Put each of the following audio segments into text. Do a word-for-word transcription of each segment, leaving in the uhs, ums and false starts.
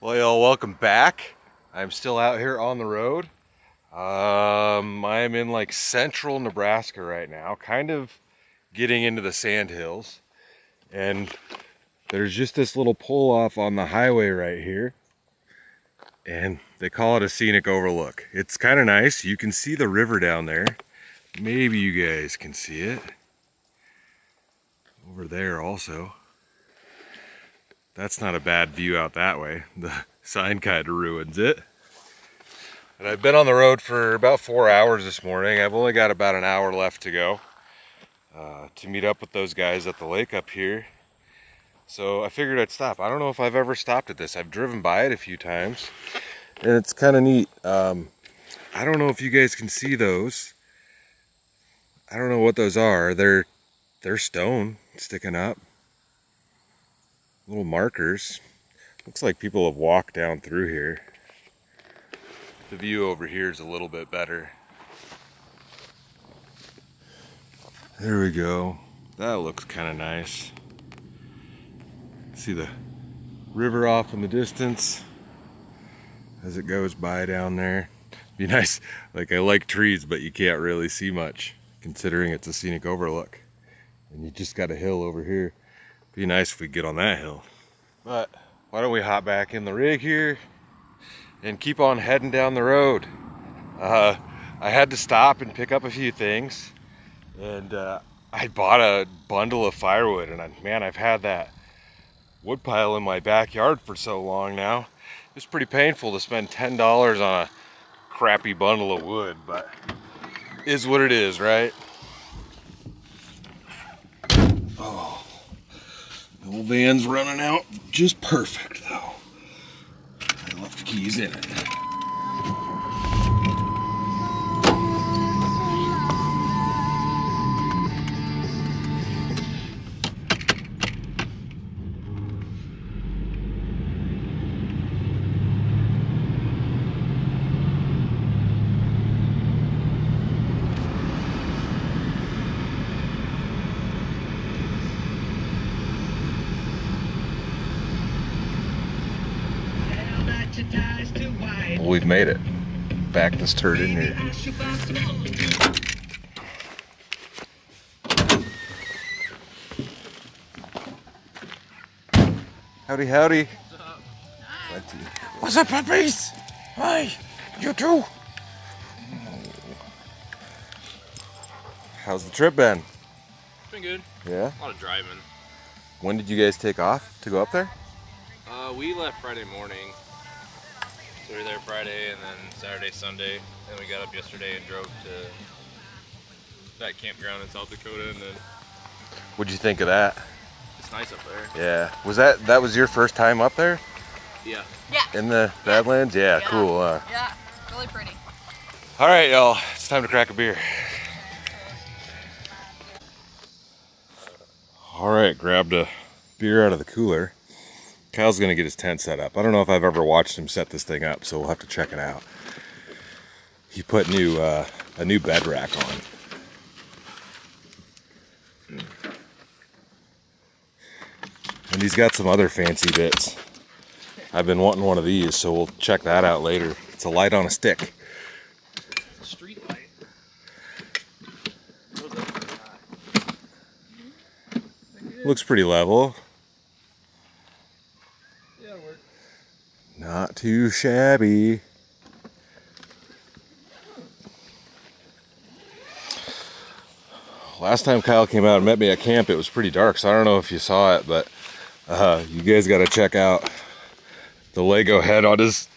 Well, y'all, welcome back. I'm still out here on the road. Um, I'm in like central Nebraska right now, kind of getting into the sand hills. And there's just this little pull off on the highway right here. And they call it a scenic overlook. It's kind of nice. You can see the river down there. Maybe you guys can see it. Over there also. That's not a bad view out that way. The sign kind of ruins it. And I've been on the road for about four hours this morning. I've only got about an hour left to go uh, to meet up with those guys at the lake up here. So I figured I'd stop. I don't know if I've ever stopped at this. I've driven by it a few times. And it's kind of neat. Um, I don't know if you guys can see those. I don't know what those are. They're, they're stone sticking up. Little markers. Looks like people have walked down through here. The view over here is a little bit better. There we go. That looks kind of nice. See the river off in the distance as it goes by down there. Be nice. Like, I like trees, but you can't really see much considering it's a scenic overlook. And you just got a hill over here. Be nice if we get on that hill. But why don't we hop back in the rig here and keep on heading down the road. Uh, I had to stop and pick up a few things, and uh, I bought a bundle of firewood, and I, man, I've had that wood pile in my backyard for so long now. It's pretty painful to spend ten dollars on a crappy bundle of wood, but it is what it is, right? Oh. The old van's running out just perfect, though. I left the keys in it. We've made it. Back this turd in here. Howdy, howdy. What's up? What's up, puppies? Hi, you too. How's the trip been? It's been good. Yeah? A lot of driving. When did you guys take off to go up there? Uh, we left Friday morning. We were there Friday and then Saturday, Sunday, and we got up yesterday and drove to that campground in South Dakota. And then, what'd you think of that? It's nice up there. Yeah. Was that that was your first time up there? Yeah. Yeah. In the yeah. Badlands? Yeah. Yeah. Cool. Huh? Yeah. Really pretty. All right, y'all. It's time to crack a beer. All right. Grabbed a beer out of the cooler. Kyle's gonna get his tent set up. I don't know if I've ever watched him set this thing up, so we'll have to check it out. He put new uh, a new bed rack on. And he's got some other fancy bits. I've been wanting one of these, so we'll check that out later. It's a light on a stick. It's a street light. Looks pretty level. Not too shabby. Last time Kyle came out and met me at camp, it was pretty dark, so I don't know if you saw it, but uh, you guys got to check out the Lego head on his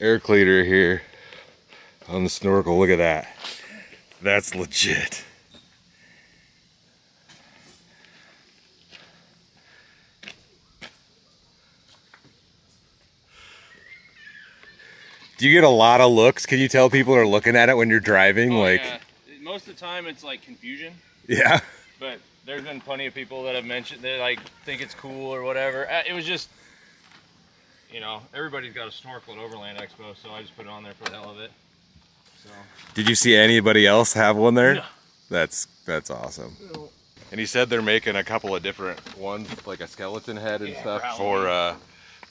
air cleaner here on the snorkel. Look at that. That's legit. Do you get a lot of looks? Can you tell people are looking at it when you're driving? Oh, like, yeah. Most of the time it's like confusion. Yeah. But there's been plenty of people that have mentioned they like think it's cool or whatever. It was just, you know, everybody's got a snorkel at Overland Expo, so I just put it on there for the hell of it. So. Did you see anybody else have one there? No. That's that's awesome. No. And he said they're making a couple of different ones, like a skeleton head and yeah, stuff for uh,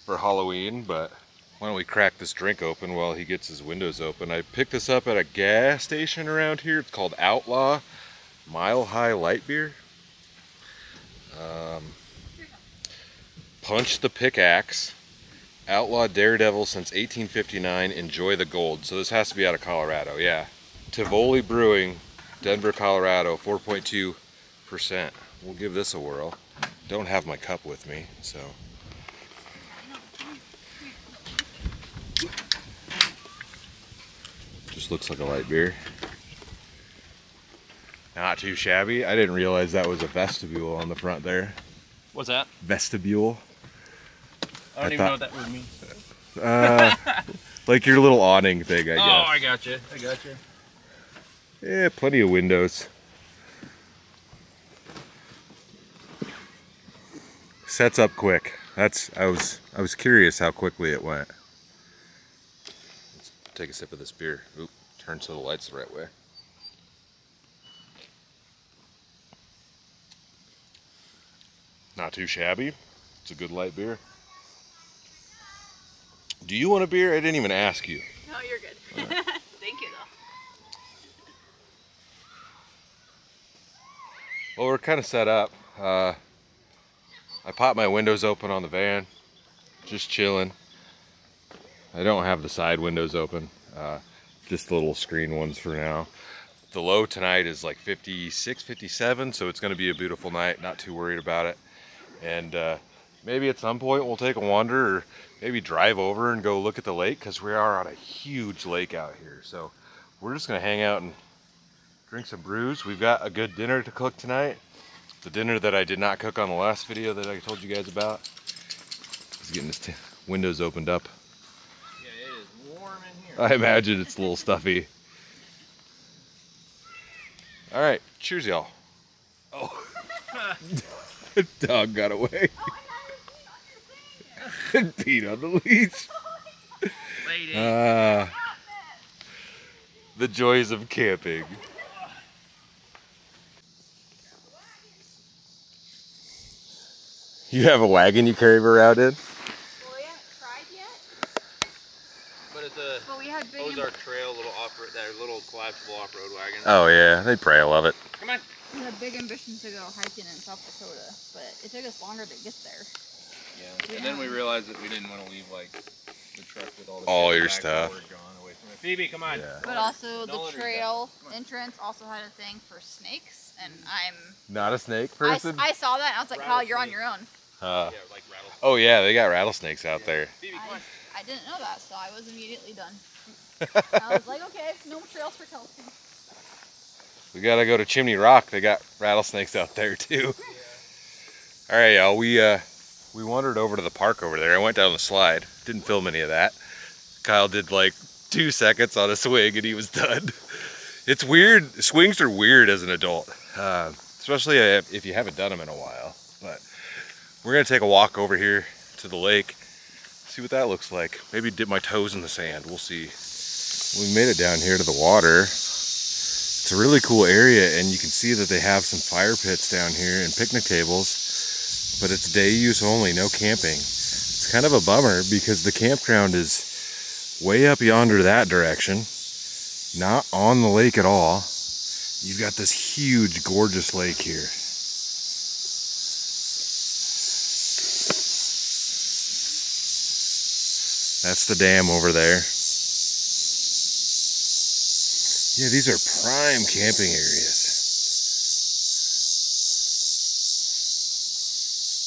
for Halloween, but. Why don't we crack this drink open while he gets his windows open. I picked this up at a gas station around here. It's called Outlaw Mile High Light Beer. Um, punch the pickaxe. Outlaw Daredevil since eighteen fifty-nine. Enjoy the gold. So this has to be out of Colorado, yeah. Tivoli Brewing, Denver, Colorado, four point two percent. We'll give this a whirl. Don't have my cup with me, so. Just looks like a light beer. Not too shabby. I didn't realize that was a vestibule on the front there. What's that? Vestibule. I don't I even thought, know what that would mean. Uh, like your little awning thing, I guess. Oh, I gotcha. I gotcha. Yeah, plenty of windows. Sets up quick. That's I was I was curious how quickly it went. Let's take a sip of this beer. Oop, turn so the light's the right way. Not too shabby. It's a good light beer. Do you want a beer? I didn't even ask you. No, you're good. Right. Thank you, though. Well, we're kind of set up. Uh, I popped my windows open on the van, just chilling. I don't have the side windows open, uh, just the little screen ones for now. The low tonight is like fifty-six, fifty-seven, so it's going to be a beautiful night. Not too worried about it. And uh, maybe at some point we'll take a wander or maybe drive over and go look at the lake, because we are on a huge lake out here. So we're just gonna hang out and drink some brews. We've got a good dinner to cook tonight. The dinner that I did not cook on the last video that I told you guys about. Just getting this windows opened up. Yeah, it is warm in here. I imagine it's a little stuffy. All right, cheers y'all. Oh, the dog got away. Pete on the leash. Uh, the joys of camping. You have a wagon you carry around in? Well, we haven't tried yet. But it's a well, we had big Ozark Trail little off-road, that little collapsible off-road wagon. Oh yeah, they probably love it. Come on. We had big ambitions to go hiking in South Dakota, but it took us longer to get there. Yeah. And then we realized that we didn't want to leave like the truck with all the all your stuff. Away from it. Phoebe, come on. Yeah. But also the trail entrance also had a thing for snakes, and I'm not a snake person. I, I saw that and I was like, Kyle, you're on your own. Uh, yeah, like rattlesnakes. Oh yeah, they got rattlesnakes out yeah. there. Phoebe, come on. I, I didn't know that, so I was immediately done. I was like, okay, no trails for Kelsey. We gotta go to Chimney Rock. They got rattlesnakes out there too. Yeah. All right, y'all. We uh. We wandered over to the park over there. I went down the slide. Didn't film any of that. Kyle did like two seconds on a swing and he was done. It's weird. Swings are weird as an adult, uh, especially if you haven't done them in a while. But we're going to take a walk over here to the lake, see what that looks like. Maybe dip my toes in the sand. We'll see. We made it down here to the water. It's a really cool area, and you can see that they have some fire pits down here and picnic tables. But it's day use only, no camping. It's kind of a bummer because the campground is way up yonder that direction, not on the lake at all. You've got this huge, gorgeous lake here. That's the dam over there. Yeah, these are prime camping areas.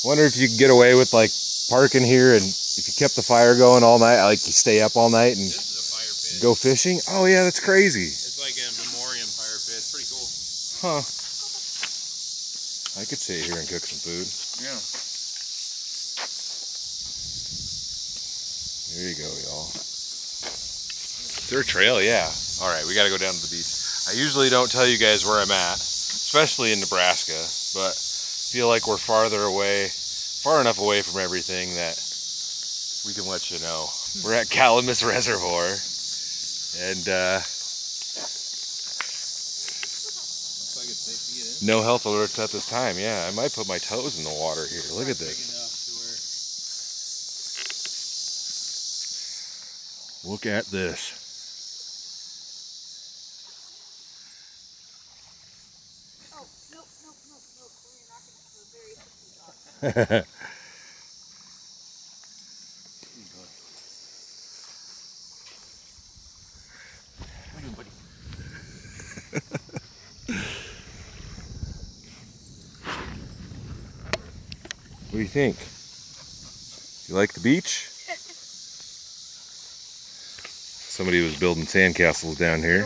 Wonder if you could get away with like parking here, and if you kept the fire going all night, like you stay up all night and this is a fire pit. Go fishing. Oh yeah, that's crazy. It's like a memoriam fire pit. It's pretty cool. Huh. I could sit here and cook some food. Yeah. There you go, y'all. Is there a trail? Yeah. All right, we got to go down to the beach. I usually don't tell you guys where I'm at, especially in Nebraska, but feel like we're farther away, far enough away from everything that we can let you know. We're at Calamus Reservoir, and uh, looks like it's safe to get in. No health alerts at this time. Yeah, I might put my toes in the water here. Look at this. Look at this. Oh, nope, nope, nope, nope. We're not going to have a very sticky dog. What do you think? You like the beach? Somebody was building sandcastles down here.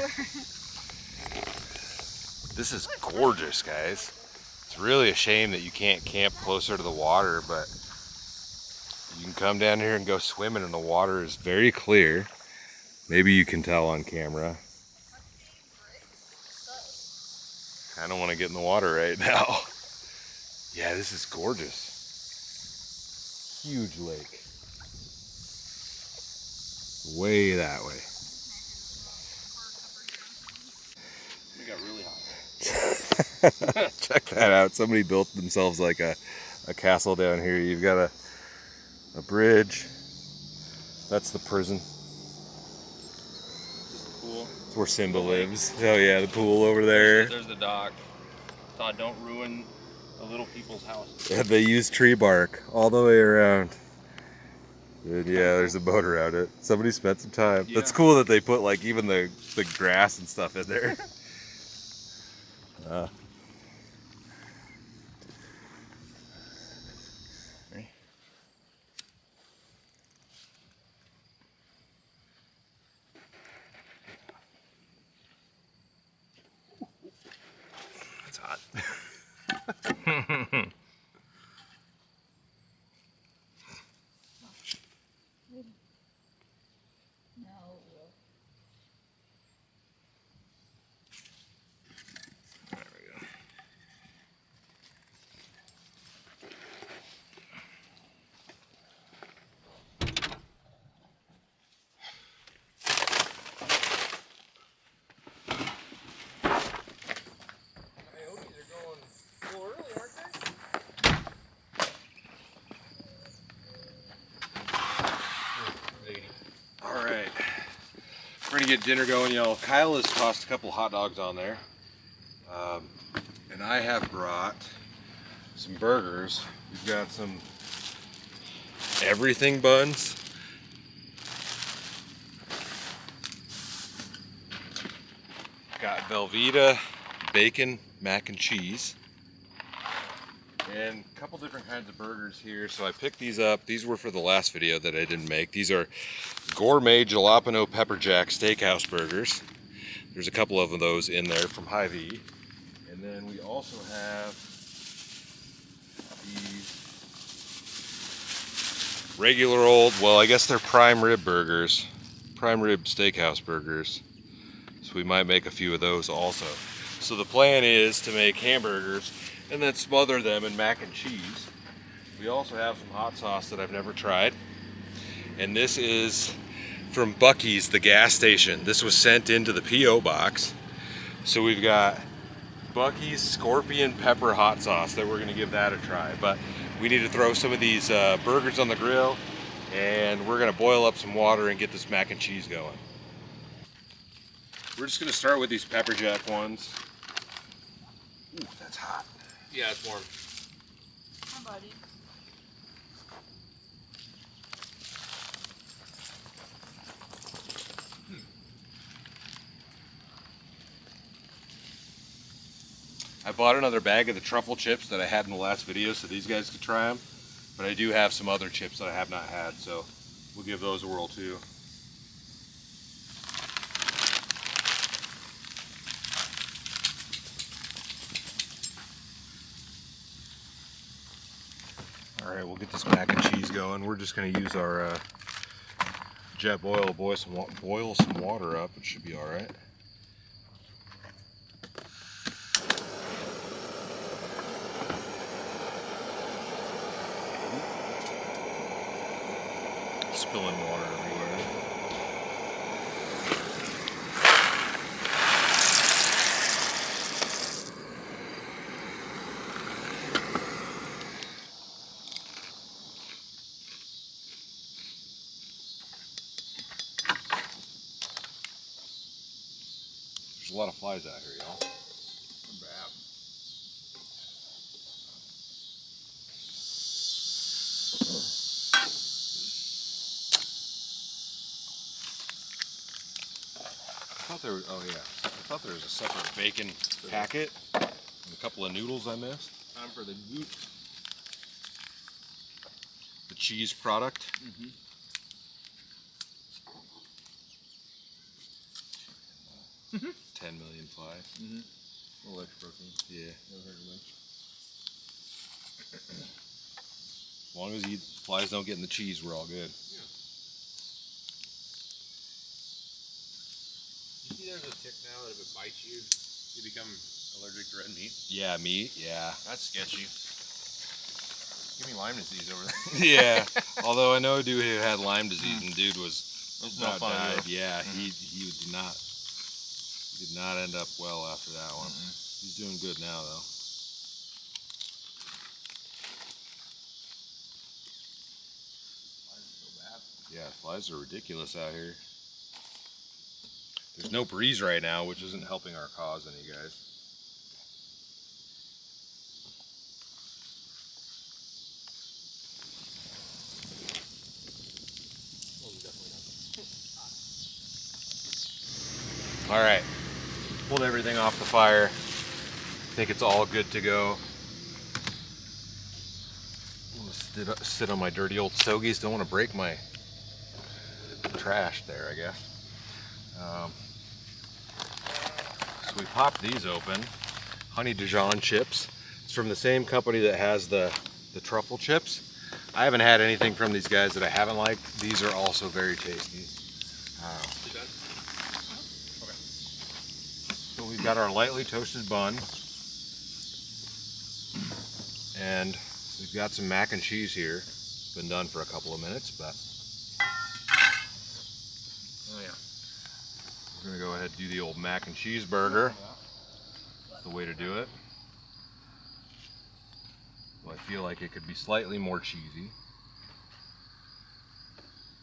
This is gorgeous, guys. It's really a shame that you can't camp closer to the water, but you can come down here and go swimming, and the water is very clear. Maybe you can tell on camera. I don't want to get in the water right now. Yeah, this is gorgeous. Huge lake. Way that way. It got really hot. Check that out. Somebody built themselves like a, a castle down here. You've got a, a bridge. That's the prison. There's the pool. That's where Simba lives. Oh yeah, the pool over there. There's the dock. Todd, don't ruin the little people's houses. Yeah, they use tree bark all the way around. Dude, yeah, there's a boat around it. Somebody spent some time. Yeah. That's cool that they put like even the, the grass and stuff in there. uh. That's hot. Get dinner going, y'all. Kyle has tossed a couple hot dogs on there, um, and I have brought some burgers. We've got some everything buns. Got Velveeta, bacon, mac and cheese, and a couple different kinds of burgers here. So I picked these up. These were for the last video that I didn't make. These are gourmet jalapeno pepper jack steakhouse burgers. There's a couple of those in there from Hy-Vee. And then we also have these regular old, well, I guess they're prime rib burgers, prime rib steakhouse burgers. So we might make a few of those also. So the plan is to make hamburgers and then smother them in mac and cheese. We also have some hot sauce that I've never tried. And this is from Bucky's, the gas station. This was sent into the P O box. So we've got Bucky's Scorpion Pepper Hot Sauce that we're gonna give that a try. But we need to throw some of these uh, burgers on the grill, and we're gonna boil up some water and get this mac and cheese going. We're just gonna start with these pepper jack ones. Ooh, that's hot. Yeah, it's warm. Hi, buddy. Hmm. I bought another bag of the truffle chips that I had in the last video so these guys could try them. But I do have some other chips that I have not had, so we'll give those a whirl too. Alright, we'll get this mac and cheese going. We're just going to use our uh, jet boil, boil some, boil some water up. It should be alright. Spilling water everywhere. a lot of flies out here, y'all. Bad. I thought there was, oh yeah, I thought there was a separate bacon packet and a couple of noodles I missed. Time for the goop. The cheese product. Mm-hmm. Mm-hmm. Ten million flies. Mm-hmm. A little extra protein. Yeah. Never heard of it. As long as you, flies don't get in the cheese, we're all good. Yeah. You see, there's a tick now that if it bites you, you become allergic to red meat. Yeah, meat. Yeah. That's sketchy. Give me Lyme disease over there. Yeah. Although I know a dude who had Lyme disease, and dude was That's not fun, died. Either. Yeah. Mm-hmm. He he did not. Did not end up well after that one. Mm-hmm. He's doing good now, though. Flies are so bad. Yeah, flies are ridiculous out here. There's no breeze right now, which isn't helping our cause any, guys. All right. Pulled everything off the fire. I think it's all good to go. I'm gonna sit on my dirty old stogies. Don't want to break my trash there, I guess. Um, so we popped these open. Honey Dijon chips. It's from the same company that has the, the truffle chips. I haven't had anything from these guys that I haven't liked. These are also very tasty. Uh, We've got our lightly toasted bun, and we've got some mac and cheese here. It's been done for a couple of minutes, but oh yeah, we're gonna go ahead and do the old mac and cheese burger. That's the way to do it. Well, I feel like it could be slightly more cheesy.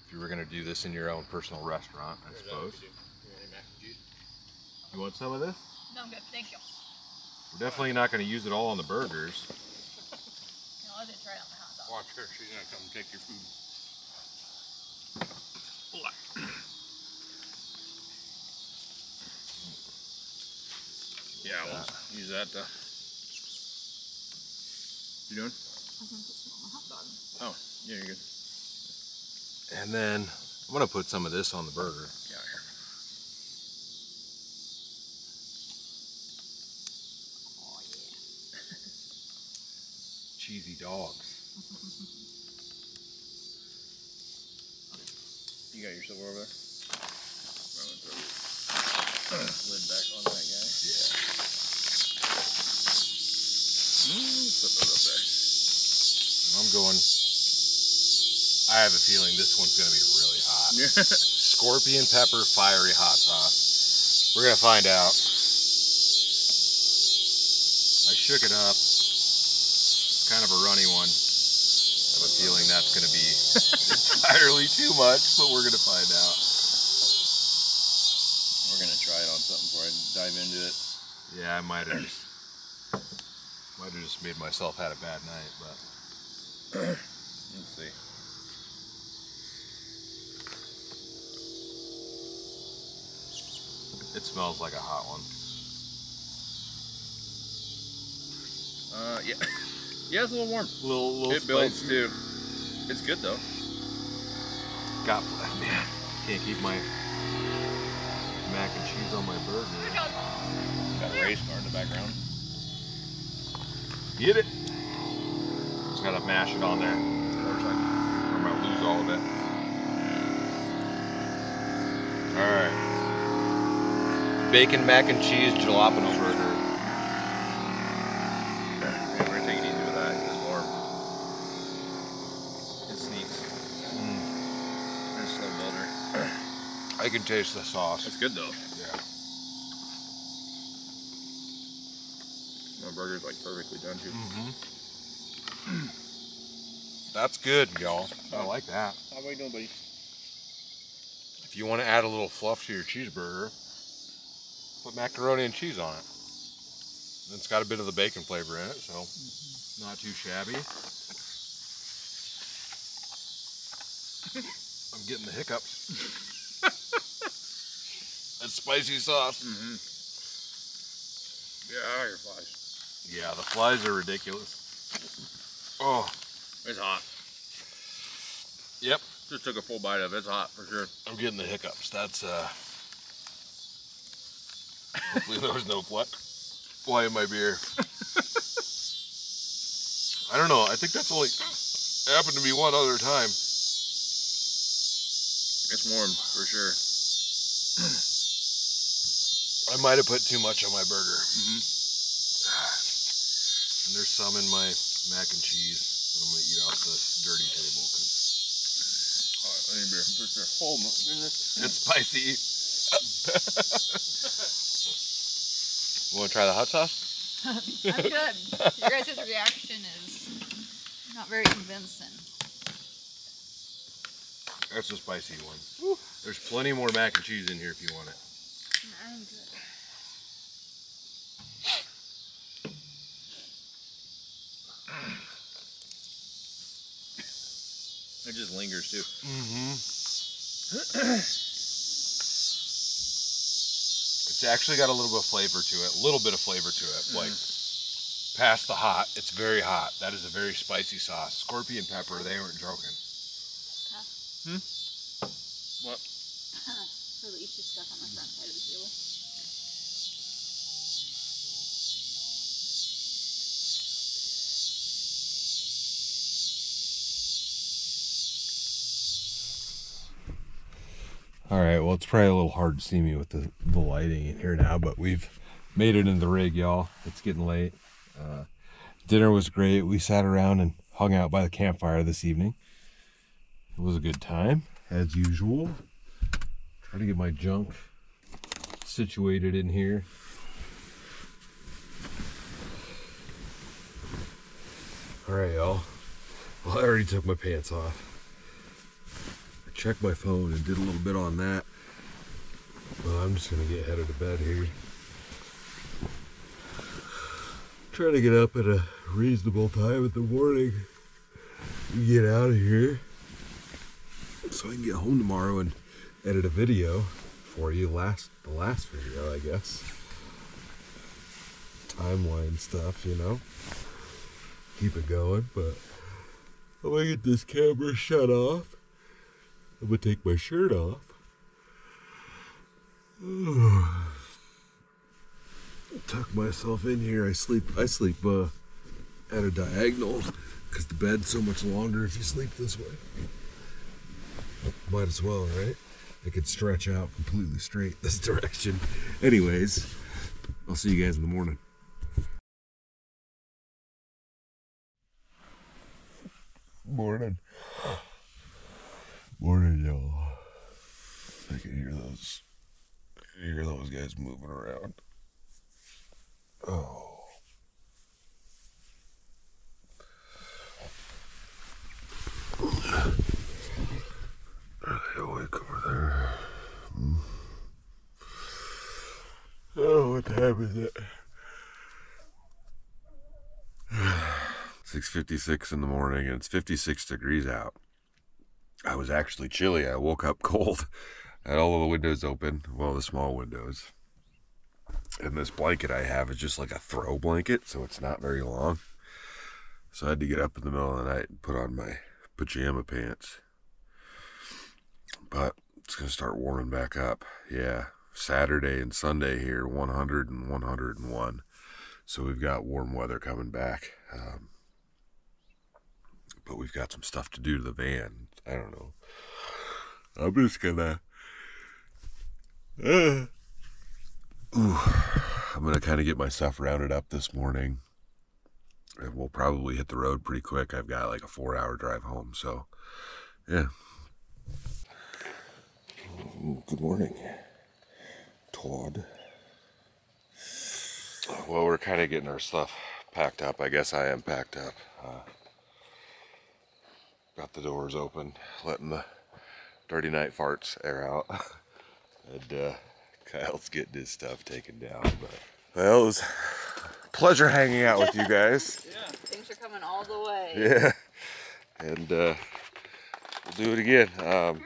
If you were gonna do this in your own personal restaurant, I suppose. You want some of this? No, I'm good. Thank you. We're definitely not going to use it all on the burgers. No, I'll just try it on the hot dog. Watch her. She's going to come take your food. Yeah, we'll use that to... You doing? I was going to put some on the hot dog. Oh, yeah, you're good. And then I'm going to put some of this on the burger. Yeah, here. Cheesy dogs. You got your silver over there? Throw the lid back on that guy. Yeah. Mm, put that up there. I'm going. I have a feeling this one's going to be really hot. Scorpion pepper fiery hot sauce. We're going to find out. I shook it up. Kind of a runny one. I have a feeling that's going to be entirely too much, but we're going to find out. We're going to try it on something before I dive into it. Yeah, I might have just, might have just made myself had a bad night, but let's see. It smells like a hot one. Uh, yeah. Yeah, it's a little warm. A little, little it builds too. It's good though. God bless, man. Can't keep my mac and cheese on my burger. Got a race car in the background. Get it. Just gotta mash it on there. I'm gonna lose all of it. All right. Bacon mac and cheese jalapeno burger. I can taste the sauce. It's good though. Yeah. My burger's like perfectly done too. Mm-hmm. That's good, y'all. I like that. How are you doing, buddy? If you want to add a little fluff to your cheeseburger, Put macaroni and cheese on it. And it's got a bit of the bacon flavor in it, so mm-hmm. Not too shabby. I'm getting the hiccups. That's spicy sauce. Mm-hmm. Yeah, your flies. Yeah, the flies are ridiculous. Oh, it's hot. Yep. Just took a full bite of it. It's hot for sure. I'm getting the hiccups. That's uh. Hopefully there was no fly, fly in my beer. I don't know. I think that's only happened to me one other time. It's warm for sure. I might have put too much on my burger. Mm-hmm. And there's some in my mac and cheese that I'm gonna eat off this dirty table. Cause... All right, I need beer. For sure. Oh my goodness. It's spicy. You want to try the hot sauce? I'm good. Your guys' reaction is not very convincing. That's a spicy one. Woo. There's plenty more mac and cheese in here if you want it. I'm good. It just lingers too. Mm-hmm. It's actually got a little bit of flavor to it, a little bit of flavor to it, mm-hmm. Like past the hot. It's very hot. That is a very spicy sauce. Scorpion pepper, they weren't joking. Tough. Hmm? What? Really easy stuff on the front side of the table. All right, well, it's probably a little hard to see me with the, the lighting in here now, but we've made it in the rig, y'all. It's getting late. Uh, dinner was great. We sat around and hung out by the campfire this evening. It was a good time, as usual. Trying to get my junk situated in here. All right, y'all. Well, I already took my pants off. Checked my phone and did a little bit on that. Well, I'm just gonna get headed to bed here. Try to get up at a reasonable time in the morning and get out of here so I can get home tomorrow and edit a video for you. Last the last video, I guess. Timeline stuff, you know. Keep it going, but I'm gonna get this camera shut off. I'm gonna take my shirt off. Tuck myself in here. I sleep. I sleep uh, at a diagonal because the bed's so much longer if you sleep this way. Might as well, right? I could stretch out completely straight this direction. Anyways, I'll see you guys in the morning. Morning. Morning, y'all. I can hear those, hear those guys moving around. Oh. Are they awake over there? Hmm. I don't know what time is it. six fifty-six in the morning, and it's fifty-six degrees out. I was actually chilly. I woke up cold. I had all of the windows open. Well, the small windows. And this blanket I have is just like a throw blanket, so it's not very long. So I had to get up in the middle of the night and put on my pajama pants. But it's going to start warming back up. Yeah, Saturday and Sunday here, one hundred and one hundred and one. So we've got warm weather coming back. Um, but we've got some stuff to do to the van. I don't know. I'm just gonna. Uh, ooh, I'm gonna kind of get my stuff rounded up this morning, and we'll probably hit the road pretty quick. I've got like a four-hour drive home, so yeah. Ooh, good morning, Todd. Well, we're kind of getting our stuff packed up. I guess I am packed up. Uh, Got the doors open, letting the dirty night farts air out, and uh, Kyle's getting his stuff taken down. But well, it was a pleasure hanging out with you guys. Yeah. Thanks for coming all the way. Yeah. And uh, we'll do it again. Um,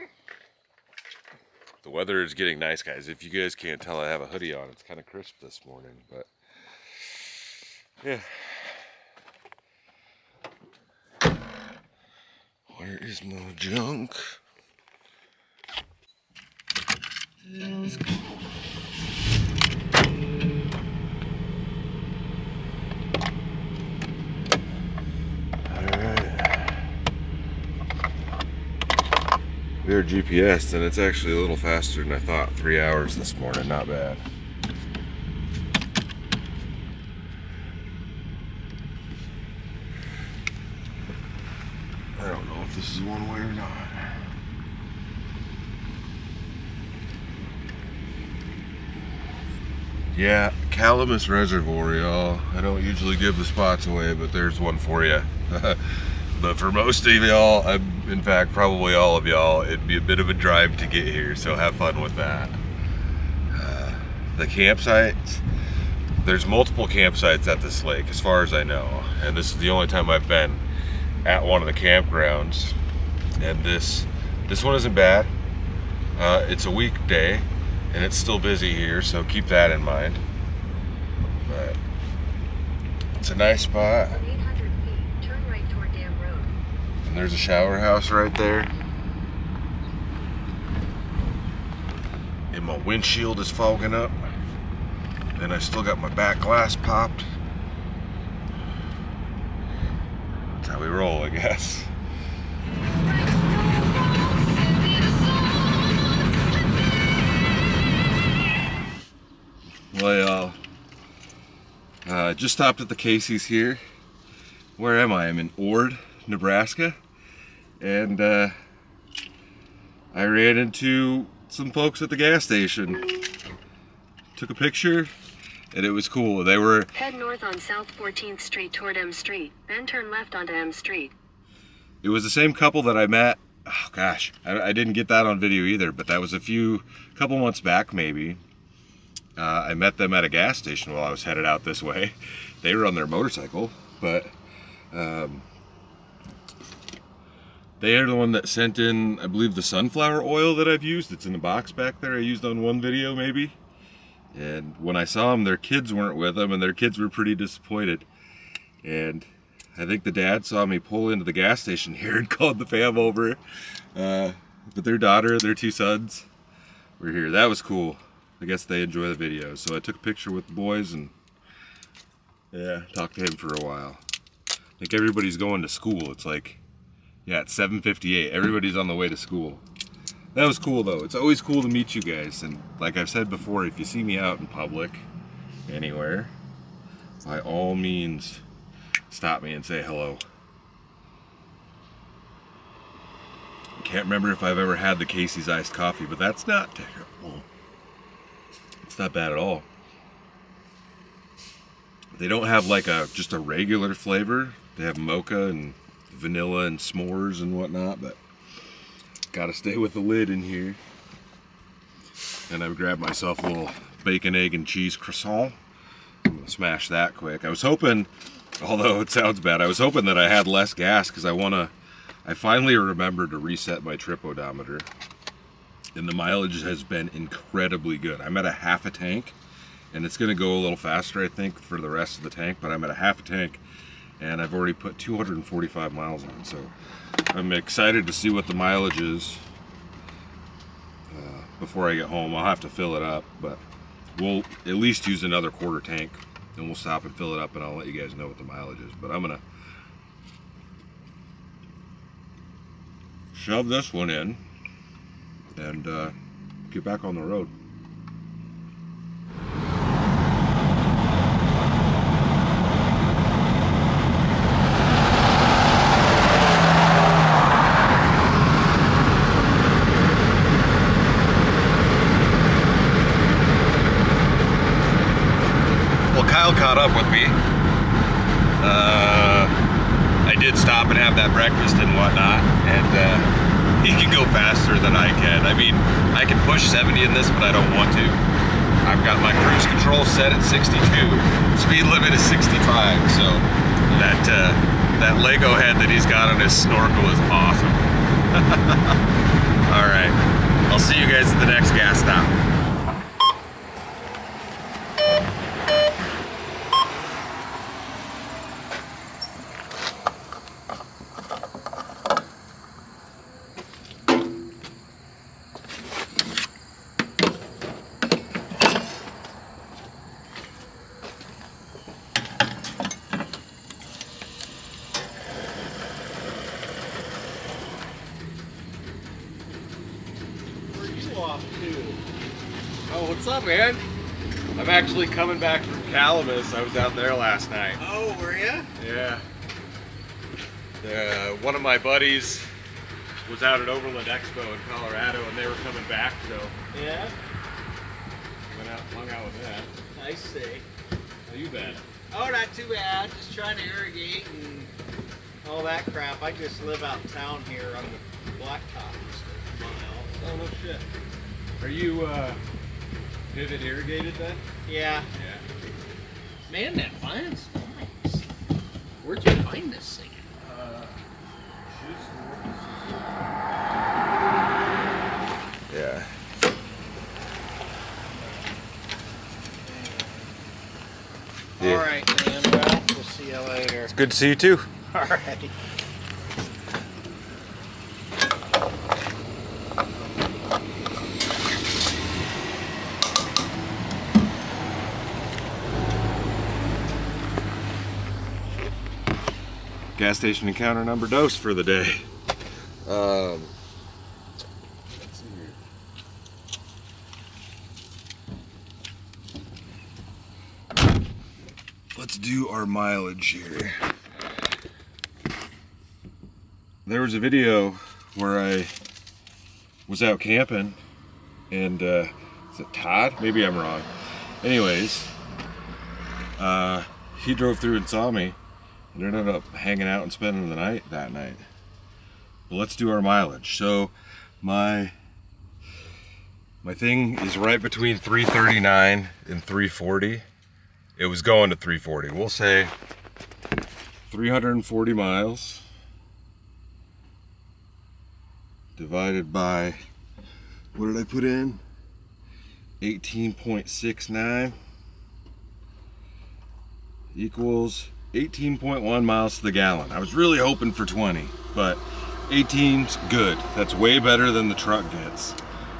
the weather is getting nice, guys. If you guys can't tell, I have a hoodie on. It's kind of crisp this morning, but yeah. Where is my junk? Let's go. We were G P S'd and it's actually a little faster than I thought. Three hours this morning, not bad. I don't know if this is one way or not. Yeah, Calamus Reservoir, y'all. I don't usually give the spots away, but there's one for you. But for most of y'all, in fact, probably all of y'all, it'd be a bit of a drive to get here, so have fun with that. Uh, the campsites, there's multiple campsites at this lake, as far as I know, and this is the only time I've been at one of the campgrounds, and this this one isn't bad. Uh, it's a weekday, and it's still busy here, so keep that in mind. But it's a nice spot. There's a shower house right there. And my windshield is fogging up. And I still got my back glass popped. That's how we roll, I guess. Well, y'all. Uh, just stopped at the Casey's here. Where am I? I'm in Ord, Nebraska. And uh, I ran into some folks at the gas station, took a picture, and it was cool. They were... Head north on South fourteenth Street toward M Street, then turn left onto M Street. It was the same couple that I met, oh gosh, I, I didn't get that on video either, but that was a few, couple months back maybe. Uh, I met them at a gas station while I was headed out this way. They were on their motorcycle, but... Um, they are the one that sent in, I believe, the sunflower oil that I've used. It's in the box back there. I used on one video, maybe. And when I saw them, their kids weren't with them, and their kids were pretty disappointed. And I think the dad saw me pull into the gas station here and called the fam over. Uh, but their daughter, their two sons, were here. That was cool. I guess they enjoy the video. So I took a picture with the boys and, yeah, talked to him for a while. I think everybody's going to school. It's like... Yeah, it's seven fifty-eight. Everybody's on the way to school. That was cool, though. It's always cool to meet you guys. And like I've said before, if you see me out in public, anywhere, by all means, stop me and say hello. I can't remember if I've ever had the Casey's iced coffee, but that's not terrible. It's not bad at all. They don't have like a just a regular flavor. They have mocha and... vanilla and s'mores and whatnot, but gotta stay with the lid in here. And I've grabbed myself a little bacon, egg, and cheese croissant. I'm gonna smash that quick. I was hoping, although it sounds bad, I was hoping that I had less gas because I wanna, I finally remembered to reset my trip odometer. And the mileage has been incredibly good. I'm at a half a tank, and it's gonna go a little faster, I think, for the rest of the tank, but I'm at a half a tank. And I've already put two hundred forty-five miles on, so I'm excited to see what the mileage is uh, before I get home. I'll have to fill it up, but we'll at least use another quarter tank, and we'll stop and fill it up, and I'll let you guys know what the mileage is. But I'm gonna shove this one in and uh, get back on the road. Caught up with me. Uh, I did stop and have that breakfast and whatnot, and uh, He can go faster than I can. I mean, I can push seventy in this, but I don't want to. I've got my cruise control set at sixty-two. Speed limit is sixty-five, so that uh, that Lego head that he's got on his snorkel is awesome. All right, I'll see you guys at the next gas stop. Man, I'm actually coming back from Calamus. I was out there last night. Oh, were you? Yeah. The, one of my buddies was out at Overland Expo in Colorado, and they were coming back, so. Yeah. Went out, hung out with that. I see. How you been? Oh, not too bad. Just trying to irrigate and all that crap. I just live out town here on the blacktop for a mile. Oh no shit. Are you? Uh, Pivot irrigated then? Yeah. Yeah. Man, that vine's nice. Where'd you find this thing? Uh, yeah. yeah. All right, man. Well, we'll see you later. It's good to see you too. All right. Gas station encounter number dose for the day. Um, let's see here. Let's do our mileage here. There was a video where I was out camping, and uh, is it Todd? Maybe I'm wrong. Anyways, uh, he drove through and saw me. And ended up hanging out and spending the night that night. Well, let's do our mileage. So my my thing is right between three thirty-nine and three forty. It was going to three forty. We'll say three hundred forty miles divided by, what did I put in? eighteen point six nine equals eighteen point one miles to the gallon. I was really hoping for twenty, but eighteen's good. That's way better than the truck gets.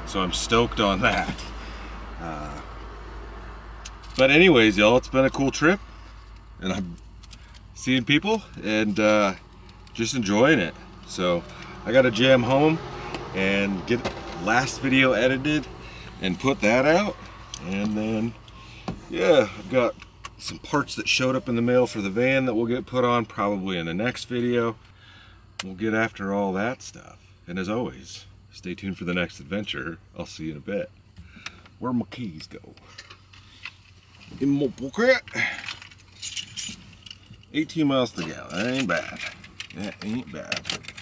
So I'm stoked on that. Uh, but anyways, y'all, it's been a cool trip, and I'm seeing people and uh, just enjoying it. So I gotta jam home and get last video edited and put that out. And then, yeah, I've got some parts that showed up in the mail for the van that will get put on probably in the next video. We'll get after all that stuff. And as always, stay tuned for the next adventure. I'll see you in a bit. Where my keys go? In my pocket. eighteen miles to the gallon. That ain't bad. That ain't bad.